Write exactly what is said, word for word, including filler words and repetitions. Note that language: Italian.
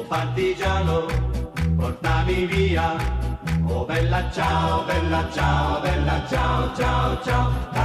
oh partigiano, portami via. Oh bella ciao, bella ciao, bella ciao, ciao, ciao.